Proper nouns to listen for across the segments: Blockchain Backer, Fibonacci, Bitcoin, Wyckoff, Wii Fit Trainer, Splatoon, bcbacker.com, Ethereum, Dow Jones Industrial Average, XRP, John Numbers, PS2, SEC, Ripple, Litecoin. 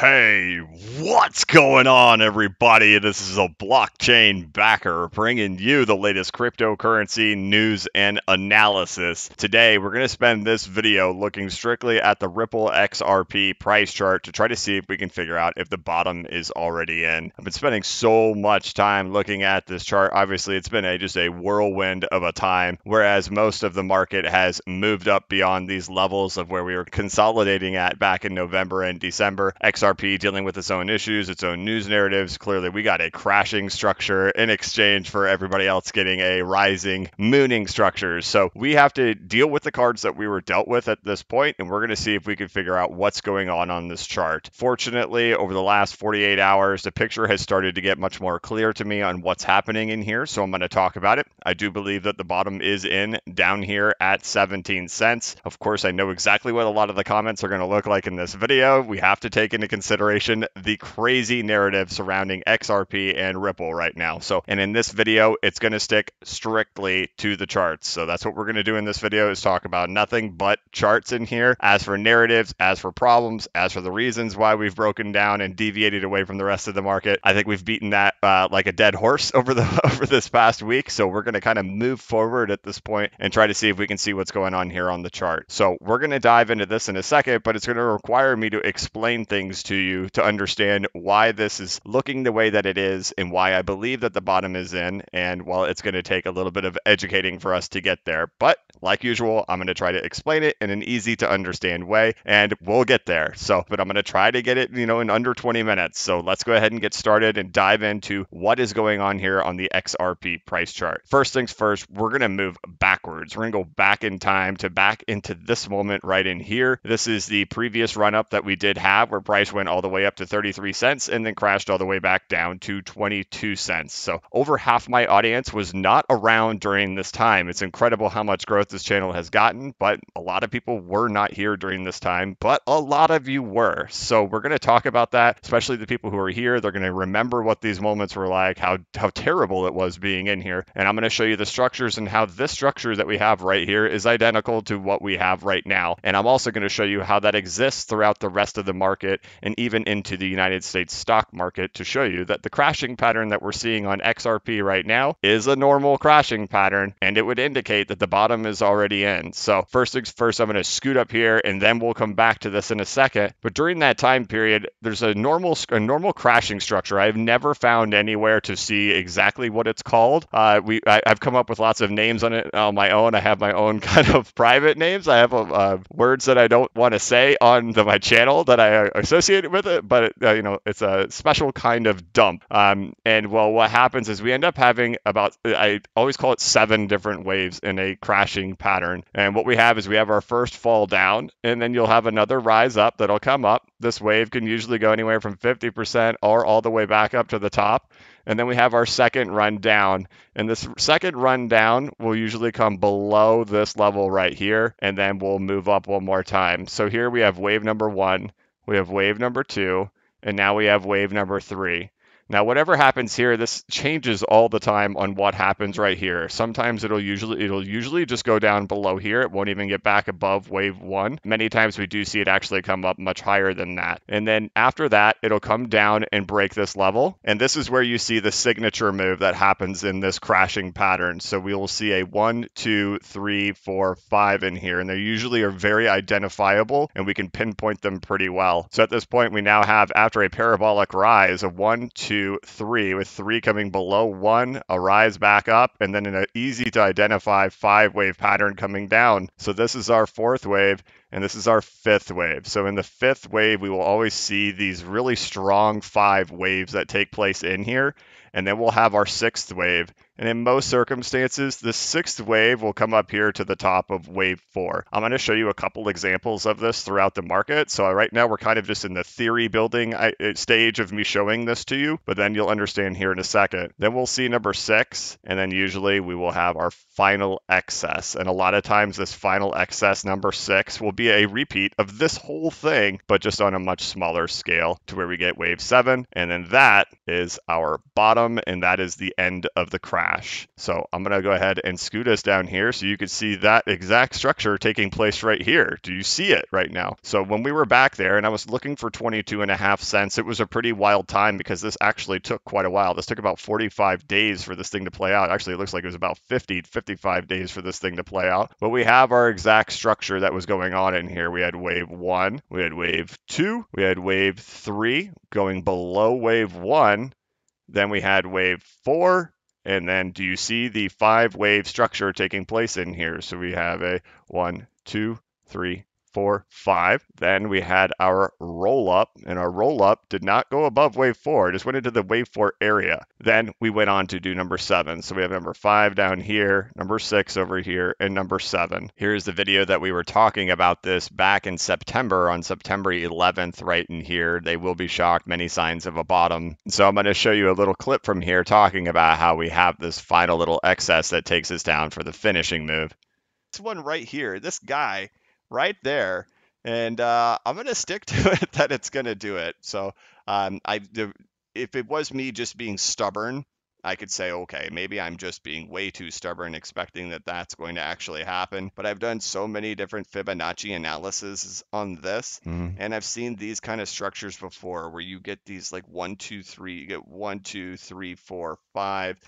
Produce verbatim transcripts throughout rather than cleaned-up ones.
Hey, what's going on, everybody? This is a Blockchain Backer bringing you the latest cryptocurrency news and analysis. Today, we're going to spend this video looking strictly at the Ripple X R P price chart to try to see if we can figure out if the bottom is already in. I've been spending so much time looking at this chart. Obviously, it's been a, just a whirlwind of a time, whereas most of the market has moved up beyond these levels of where we were consolidating at back in November and December. X R P dealing with its own issues, its own news narratives. Clearly, we got a crashing structure in exchange for everybody else getting a rising mooning structure. So we have to deal with the cards that we were dealt with at this point, and we're going to see if we can figure out what's going on on this chart. Fortunately, over the last forty-eight hours, the picture has started to get much more clear to me on what's happening in here. So I'm going to talk about it. I do believe that the bottom is in down here at seventeen cents. Of course, I know exactly what a lot of the comments are going to look like in this video. We have to take into consideration the crazy narrative surrounding X R P and Ripple right now. So, and in this video, it's going to stick strictly to the charts. So that's what we're going to do in this video, is talk about nothing but charts in here. As for narratives, as for problems, as for the reasons why we've broken down and deviated away from the rest of the market, I think we've beaten that uh, like a dead horse over the over this past week. So we're going to kind of move forward at this point and try to see if we can see what's going on here on the chart. So we're going to dive into this in a second, but it's going to require me to explain things to you to understand why this is looking the way that it is and why I believe that the bottom is in. And while it's going to take a little bit of educating for us to get there, but like usual, I'm going to try to explain it in an easy to understand way, and we'll get there. So, but I'm going to try to get it, you know, in under twenty minutes. So let's go ahead and get started and dive into what is going on here on the X R P price chart. First things first, we're going to move backwards. We're going to go back in time to back into this moment right in here. This is the previous run up that we did have, where price went all the way up to thirty-three cents and then crashed all the way back down to twenty-two cents. So over half my audience was not around during this time. It's incredible how much growth this channel has gotten, but a lot of people were not here during this time, but a lot of you were. So we're going to talk about that, especially the people who are here. They're going to remember what these moments were like, how, how terrible it was being in here. And I'm going to show you the structures and how this structure that we have right here is identical to what we have right now. And I'm also going to show you how that exists throughout the rest of the market and even into the United States stock market, to show you that the crashing pattern that we're seeing on X R P right now is a normal crashing pattern, and it would indicate that the bottom is already in. So first things first, I'm going to scoot up here and then we'll come back to this in a second. But during that time period, there's a normal a normal crashing structure. I've never found anywhere to see exactly what it's called. Uh, we I, I've come up with lots of names on it on my own. I have my own kind of private names. I have a, uh, words that I don't want to say on the, my channel that I associate associated with it, but uh, you know, it's a special kind of dump. Um, and well, what happens is we end up having about, I always call it seven different waves in a crashing pattern. And what we have is we have our first fall down, and then you'll have another rise up that'll come up. This wave can usually go anywhere from fifty percent or all the way back up to the top. And then we have our second run down. And this second run down will usually come below this level right here. And then we'll move up one more time. So here we have wave number one. We have wave number two, and now we have wave number three. Now, whatever happens here, this changes all the time on what happens right here. Sometimes it'll usually it'll usually just go down below here. It won't even get back above wave one. Many times we do see it actually come up much higher than that. And then after that, it'll come down and break this level. And this is where you see the signature move that happens in this crashing pattern. So we will see a one, two, three, four, five in here. And they usually are very identifiable, and we can pinpoint them pretty well. So at this point, we now have, after a parabolic rise, a one, two, three, with three coming below one, a rise back up, and then in an easy to identify five wave pattern coming down. So this is our fourth wave, and this is our fifth wave. So in the fifth wave, we will always see these really strong five waves that take place in here. And then we'll have our sixth wave. And in most circumstances, the sixth wave will come up here to the top of wave four. I'm going to show you a couple examples of this throughout the market. So right now we're kind of just in the theory building stage of me showing this to you, but then you'll understand here in a second. Then we'll see number six, and then usually we will have our final excess. And a lot of times this final excess number six will be be a repeat of this whole thing, but just on a much smaller scale to where we get wave seven. And then that is our bottom, and that is the end of the crash. So I'm going to go ahead and scoot us down here so you can see that exact structure taking place right here. Do you see it right now? So when we were back there and I was looking for twenty-two and a half cents, it was a pretty wild time because this actually took quite a while. This took about forty-five days for this thing to play out. Actually, it looks like it was about fifty, fifty-five days for this thing to play out. But we have our exact structure that was going on in here. We had wave one, we had wave two, we had wave three going below wave one, then we had wave four, and then do you see the five wave structure taking place in here? So we have a one, two, three, four, five. Then we had our roll up, and our roll up did not go above wave four. It just went into the wave four area. Then we went on to do number seven. So we have number five down here, number six over here, and number seven. Here's the video that we were talking about this back in September, on September eleventh, right in here. They will be shocked, many signs of a bottom. So I'm going to show you a little clip from here talking about how we have this final little excess that takes us down for the finishing move. This one right here, this guy, right there. And uh, I'm going to stick to it that it's going to do it. So um, I, the, if it was me just being stubborn, I could say, okay, maybe I'm just being way too stubborn expecting that that's going to actually happen. But I've done so many different Fibonacci analyses on this. Mm. And I've seen these kind of structures before where you get these like one, two, three, you get one, two, three, four, five.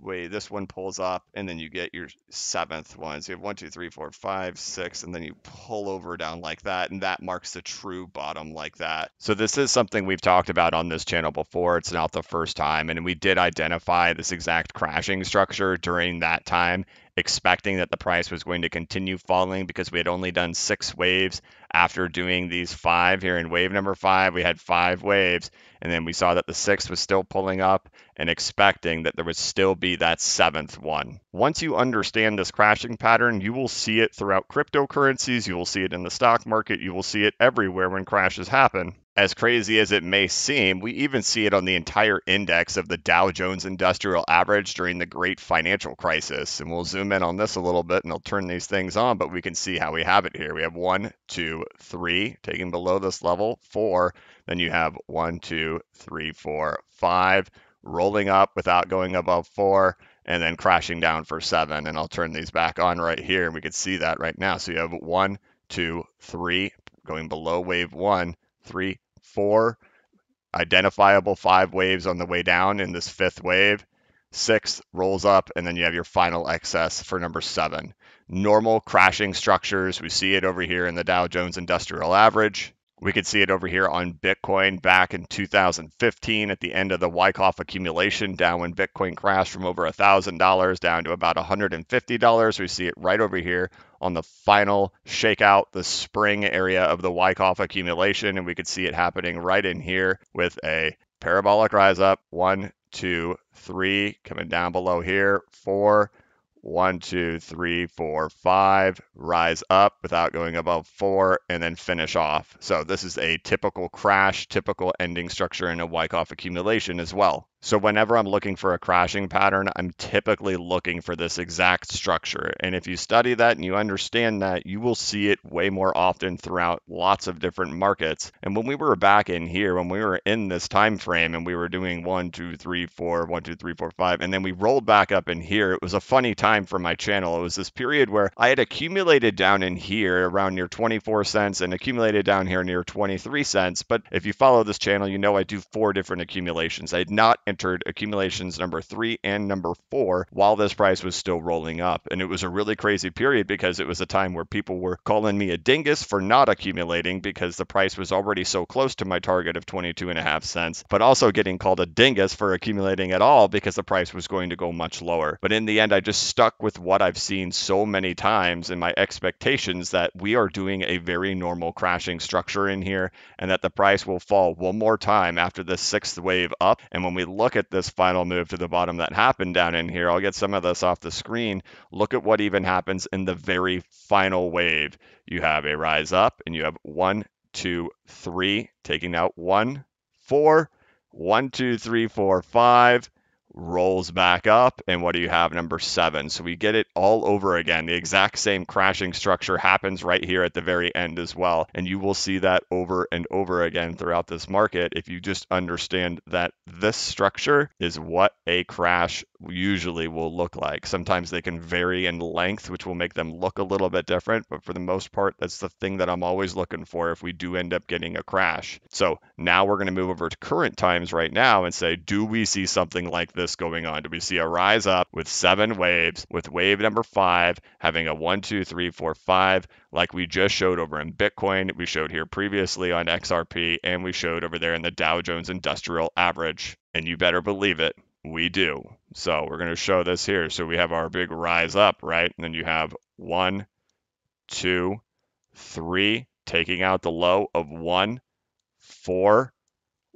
Wait, this one pulls up, and then you get your seventh one. So you have one, two, three, four, five, six, and then you pull over down like that, and that marks the true bottom like that. So this is something we've talked about on this channel before. It's not the first time, and we did identify this exact crashing structure during that time, expecting that the price was going to continue falling because we had only done six waves after doing these five here in wave number five. We had five waves, and then we saw that the sixth was still pulling up and expecting that there would still be that seventh one. Once you understand this crashing pattern, you will see it throughout cryptocurrencies. You will see it in the stock market. You will see it everywhere when crashes happen. As crazy as it may seem, we even see it on the entire index of the Dow Jones Industrial Average during the Great Financial Crisis. And we'll zoom in on this a little bit and I'll turn these things on, but we can see how we have it here. We have one, two, three, taking below this level, four. Then you have one, two, three, four, five, rolling up without going above four, and then crashing down for seven. And I'll turn these back on right here, and we can see that right now. So you have one, two, three, going below wave one, three, four, identifiable five waves on the way down in this fifth wave, six rolls up, and then you have your final excess for number seven. Normal crashing structures, we see it over here in the Dow Jones Industrial Average. We could see it over here on Bitcoin back in two thousand fifteen at the end of the Wyckoff accumulation, down when Bitcoin crashed from over one thousand dollars down to about one hundred fifty dollars. We see it right over here on the final shakeout, the spring area of the Wyckoff accumulation, and we could see it happening right in here with a parabolic rise up, one, two, three, coming down below here, four, one, two, three, four, five, rise up without going above four, and then finish off. So this is a typical crash, typical ending structure in a Wyckoff accumulation as well. So whenever I'm looking for a crashing pattern, I'm typically looking for this exact structure. And if you study that and you understand that, you will see it way more often throughout lots of different markets. And when we were back in here, when we were in this time frame and we were doing one, two, three, four, one, two, three, four, five, and then we rolled back up in here, it was a funny time for my channel. It was this period where I had accumulated down in here around near twenty-four cents and accumulated down here near twenty-three cents. But if you follow this channel, you know I do four different accumulations. I had not entered accumulations number three and number four while this price was still rolling up. And it was a really crazy period because it was a time where people were calling me a dingus for not accumulating because the price was already so close to my target of twenty-two and a half cents, but also getting called a dingus for accumulating at all because the price was going to go much lower. But in the end, I just stuck with what I've seen so many times and my expectations that we are doing a very normal crashing structure in here and that the price will fall one more time after the sixth wave up. And when we look Look at this final move to the bottom that happened down in here. I'll get some of this off the screen. Look at what even happens in the very final wave. You have a rise up and you have one, two, three, taking out one, four, one, two, three, four, five, rolls back up, and what do you have? Number seven. So we get it all over again. The exact same crashing structure happens right here at the very end as well, and you will see that over and over again throughout this market if you just understand that this structure is what a crash usually will look like. Sometimes they can vary in length, which will make them look a little bit different, but for the most part, that's the thing that I'm always looking for if we do end up getting a crash. So now we're going to move over to current times right now and say, do we see something like this going on? Do we see a rise up with seven waves, with wave number five having a one, two, three, four, five, like we just showed over in Bitcoin, we showed here previously on X R P, and we showed over there in the Dow Jones Industrial Average. And you better believe it, we do. So we're going to show this here. So we have our big rise up, right? And then you have one, two, three, taking out the low of one, four,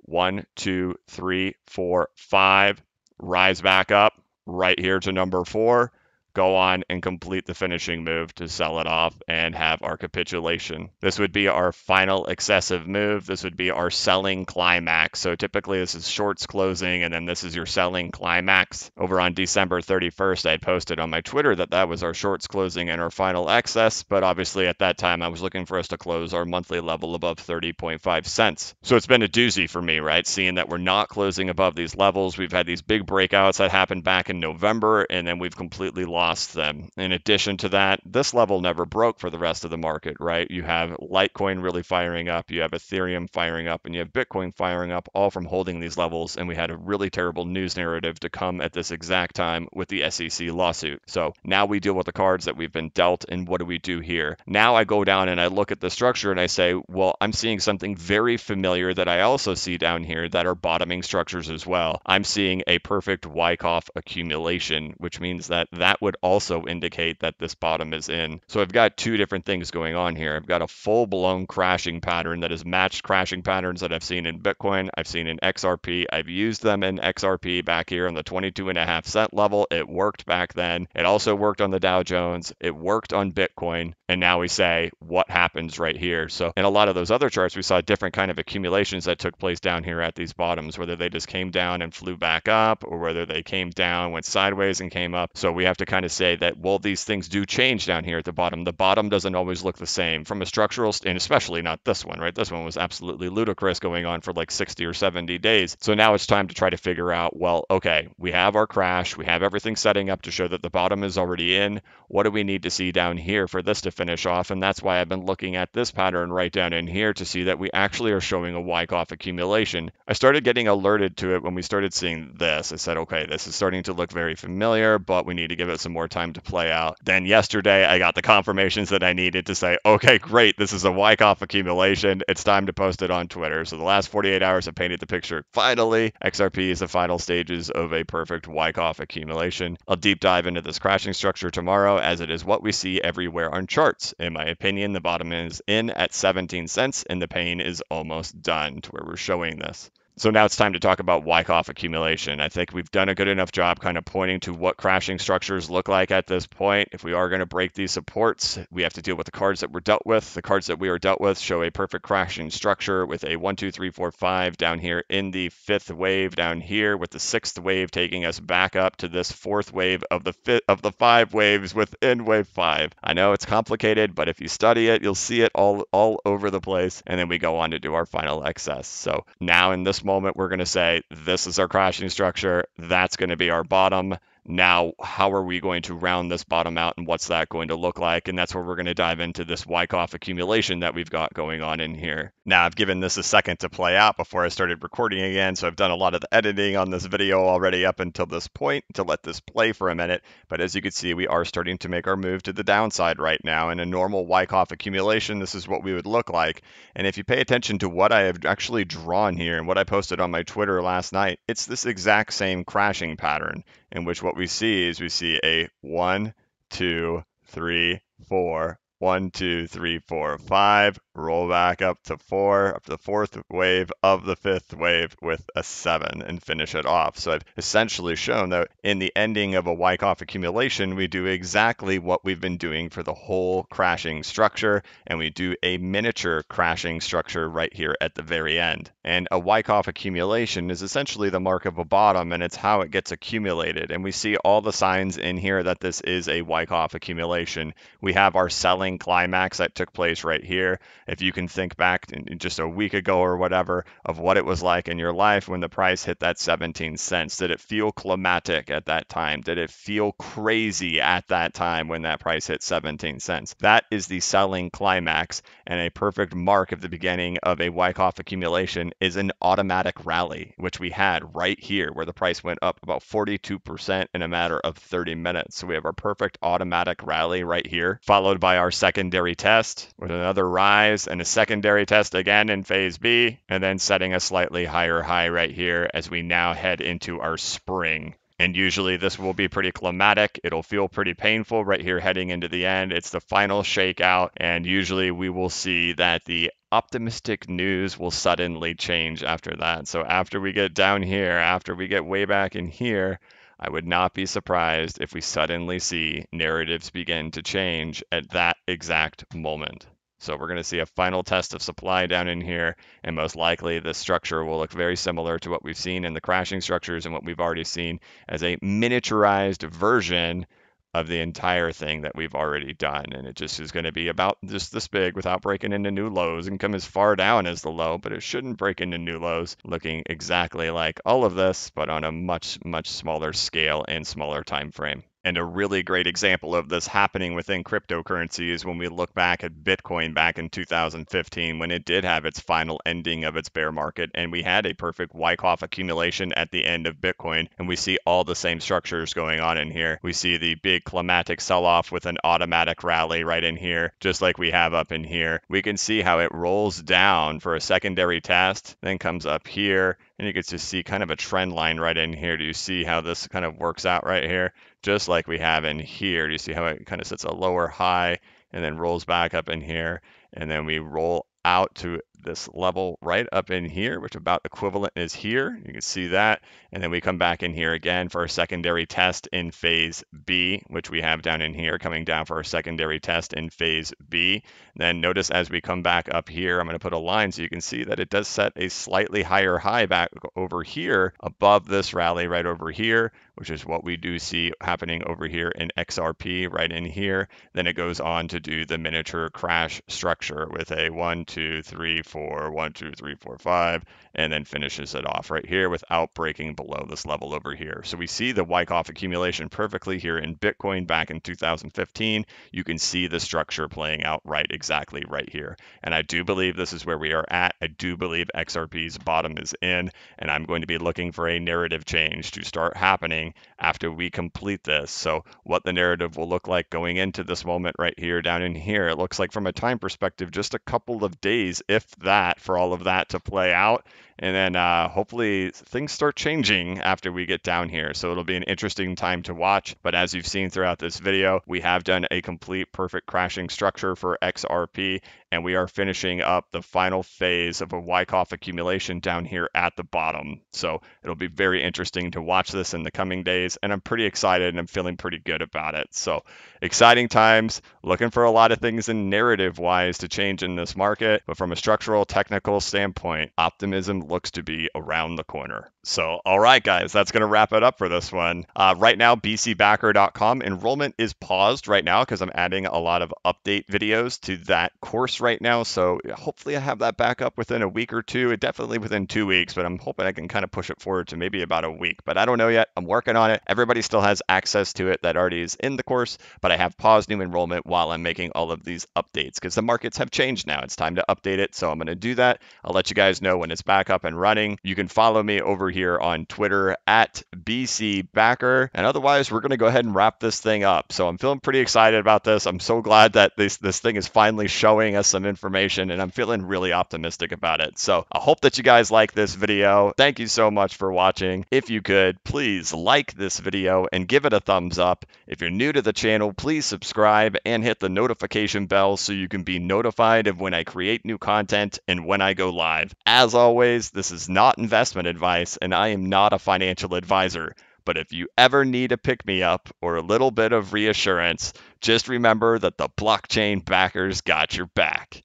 one, two, three, four, five, rise back up right here to number four, go on and complete the finishing move to sell it off and have our capitulation. This would be our final excessive move. This would be our selling climax. So typically this is shorts closing, and then this is your selling climax. Over on December thirty-first, I posted on my Twitter that that was our shorts closing and our final excess. But obviously at that time, I was looking for us to close our monthly level above thirty point five cents. So it's been a doozy for me, right? Seeing that we're not closing above these levels. We've had these big breakouts that happened back in November, and then we've completely lost them. In addition to that, this level never broke for the rest of the market, right? You have Litecoin really firing up, you have Ethereum firing up, and you have Bitcoin firing up, all from holding these levels. And we had a really terrible news narrative to come at this exact time with the S E C lawsuit. So now we deal with the cards that we've been dealt, and what do we do here? Now I go down and I look at the structure and I say, well, I'm seeing something very familiar that I also see down here that are bottoming structures as well. I'm seeing a perfect Wyckoff accumulation, which means that that would also indicate that this bottom is in. So I've got two different things going on here. I've got a full-blown crashing pattern that has matched crashing patterns that I've seen in Bitcoin, I've seen in X R P, I've used them in X R P back here on the twenty-two and a half cent level. It worked back then. It also worked on the Dow Jones. It worked on Bitcoin. And now we say, what happens right here? So in a lot of those other charts, we saw different kind of accumulations that took place down here at these bottoms, whether they just came down and flew back up, or whether they came down, went sideways and came up. So we have to kind of say that, well, these things do change down here at the bottom. The bottom doesn't always look the same from a structural, and especially not this one, right? This one was absolutely ludicrous, going on for like sixty or seventy days. So now it's time to try to figure out, well, okay, we have our crash, we have everything setting up to show that the bottom is already in. What do we need to see down here for this to finish off? And that's why I've been looking at this pattern right down in here to see that we actually are showing a Wyckoff accumulation. I started getting alerted to it when we started seeing this. I said, okay, this is starting to look very familiar, but we need to give it some more time to play out. Then yesterday, I got the confirmations that I needed to say, okay, great, this is a Wyckoff accumulation. It's time to post it on Twitter. So the last forty-eight hours, I painted the picture. Finally, X R P is the final stages of a perfect Wyckoff accumulation. I'll deep dive into this crashing structure tomorrow, as it is what we see everywhere on charts. In my opinion, the bottom is in at seventeen cents, and the pain is almost done to where we're showing this. So now it's time to talk about Wyckoff accumulation. I think we've done a good enough job kind of pointing to what crashing structures look like at this point. If we are going to break these supports, we have to deal with the cards that we're dealt with. The cards that we are dealt with show a perfect crashing structure with a one, two, three, four, five down here in the fifth wave down here, with the sixth wave taking us back up to this fourth wave of the fi of the five waves within wave five. I know it's complicated, but if you study it, you'll see it all, all over the place. And then we go on to do our final excess. So now in this moment, we're going to say, this is our crashing structure, that's going to be our bottom. Now, how are we going to round this bottom out, and what's that going to look like? And that's where we're going to dive into this Wyckoff accumulation that we've got going on in here. Now, I've given this a second to play out before I started recording again, so I've done a lot of the editing on this video already up until this point to let this play for a minute. But as you can see, we are starting to make our move to the downside right now. In a normal Wyckoff accumulation, this is what we would look like. And if you pay attention to what I have actually drawn here and what I posted on my Twitter last night, it's this exact same crashing pattern, in which what we see is we see a one, two, three, four, One, two, three, four, five. Roll back up to four, up to the fourth wave of the fifth wave with a seven and finish it off. So I've essentially shown that in the ending of a Wyckoff accumulation, we do exactly what we've been doing for the whole crashing structure. And we do a miniature crashing structure right here at the very end. And a Wyckoff accumulation is essentially the mark of a bottom, and it's how it gets accumulated. And we see all the signs in here that this is a Wyckoff accumulation. We have our selling climax that took place right here. If you can think back just a week ago or whatever of what it was like in your life when the price hit that seventeen cents, did it feel climatic at that time? Did it feel crazy at that time when that price hit seventeen cents? That is the selling climax, and a perfect mark of the beginning of a Wyckoff accumulation is an automatic rally, which we had right here where the price went up about forty-two percent in a matter of thirty minutes. So we have our perfect automatic rally right here, followed by our secondary test with another rise and a secondary test again in phase B, and then setting a slightly higher high right here as we now head into our spring. And usually this will be pretty climatic. It'll feel pretty painful right here heading into the end. It's the final shakeout, and usually we will see that the optimistic news will suddenly change after that. So after we get down here, after we get way back in here, I would not be surprised if we suddenly see narratives begin to change at that exact moment. So we're going to see a final test of supply down in here, and most likely this structure will look very similar to what we've seen in the crashing structures and what we've already seen as a miniaturized version of the entire thing that we've already done. And it just is going to be about just this big without breaking into new lows and come as far down as the low, but it shouldn't break into new lows, looking exactly like all of this, but on a much, much smaller scale and smaller time frame. And a really great example of this happening within cryptocurrency is when we look back at Bitcoin back in two thousand fifteen, when it did have its final ending of its bear market, and we had a perfect Wyckoff accumulation at the end of Bitcoin, and we see all the same structures going on in here. We see the big climatic sell-off with an automatic rally right in here, just like we have up in here. We can see how it rolls down for a secondary test, then comes up here, and you can just see kind of a trend line right in here. Do you see how this kind of works out right here? Just like we have in here. Do you see how it kind of sits a lower high and then rolls back up in here? And then we roll out to this level right up in here, which about equivalent is here. You can see that. And then we come back in here again for our secondary test in phase B, which we have down in here, coming down for our secondary test in phase B. Then notice as we come back up here, I'm going to put a line so you can see that it does set a slightly higher high back over here above this rally right over here, which is what we do see happening over here in X R P right in here. Then it goes on to do the miniature crash structure with a one, two, three, four, one, two, three, four, five, and then finishes it off right here without breaking below this level over here. So we see the Wyckoff accumulation perfectly here in Bitcoin back in two thousand fifteen. You can see the structure playing out right exactly right here. And I do believe this is where we are at. I do believe X R P's bottom is in, and I'm going to be looking for a narrative change to start happening after we complete this. So what the narrative will look like going into this moment right here down in here, it looks like from a time perspective, just a couple of days, if that, for all of that to play out. And then uh, hopefully things start changing after we get down here. So it'll be an interesting time to watch. But as you've seen throughout this video, we have done a complete perfect crashing structure for X R P. And we are finishing up the final phase of a Wyckoff accumulation down here at the bottom. So it'll be very interesting to watch this in the coming days. And I'm pretty excited and I'm feeling pretty good about it. So exciting times, looking for a lot of things in narrative wise to change in this market. But from a structural technical standpoint, optimism looks to be around the corner. So, all right, guys, that's going to wrap it up for this one. Uh, right now, b c backer dot com enrollment is paused right now because I'm adding a lot of update videos to that course right now. So hopefully I have that back up within a week or two, definitely within two weeks, but I'm hoping I can kind of push it forward to maybe about a week, but I don't know yet. I'm working on it. Everybody still has access to it that already is in the course, but I have paused new enrollment while I'm making all of these updates because the markets have changed now. It's time to update it. So I'm going to do that. I'll let you guys know when it's back up. up and running. You can follow me over here on Twitter at B C Backer. And otherwise, we're going to go ahead and wrap this thing up. So I'm feeling pretty excited about this. I'm so glad that this, this thing is finally showing us some information, and I'm feeling really optimistic about it. So I hope that you guys like this video. Thank you so much for watching. If you could, please like this video and give it a thumbs up. If you're new to the channel, please subscribe and hit the notification bell so you can be notified of when I create new content and when I go live. As always, this is not investment advice, and I am not a financial advisor. But if you ever need a pick-me-up or a little bit of reassurance, just remember that the blockchain backers got your back.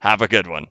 Have a good one.